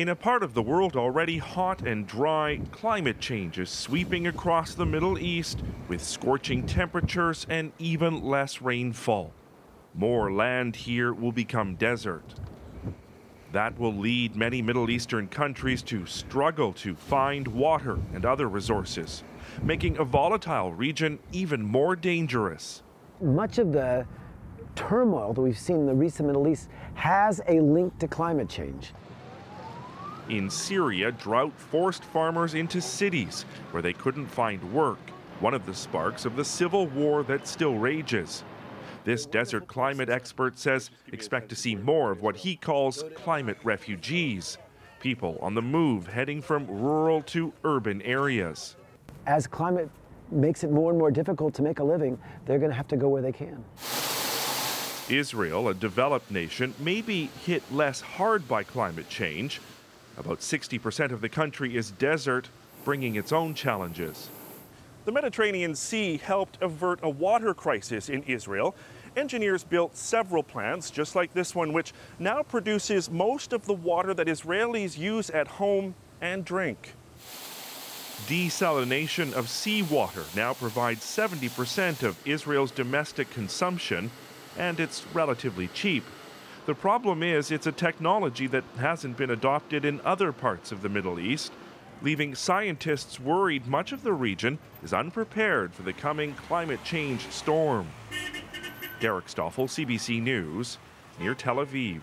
In a part of the world already hot and dry, climate change is sweeping across the Middle East with scorching temperatures and even less rainfall. More land here will become desert. That will lead many Middle Eastern countries to struggle to find water and other resources, making a volatile region even more dangerous. Much of the turmoil that we've seen in the recent Middle East has a link to climate change. In Syria, drought forced farmers into cities where they couldn't find work, one of the sparks of the civil war that still rages. This desert climate expert says expect to see more of what he calls climate refugees, people on the move heading from rural to urban areas. As climate makes it more and more difficult to make a living, they're going to have to go where they can. Israel, a developed nation, may be hit less hard by climate change. About 60% of the country is desert, bringing its own challenges. The Mediterranean Sea helped avert a water crisis in Israel. Engineers built several plants, just like this one, which now produces most of the water that Israelis use at home and drink. Desalination of seawater now provides 70% of Israel's domestic consumption, and it's relatively cheap. The problem is it's a technology that hasn't been adopted in other parts of the Middle East, leaving scientists worried much of the region is unprepared for the coming climate change storm. Derek Stoffel, CBC News, near Tel Aviv.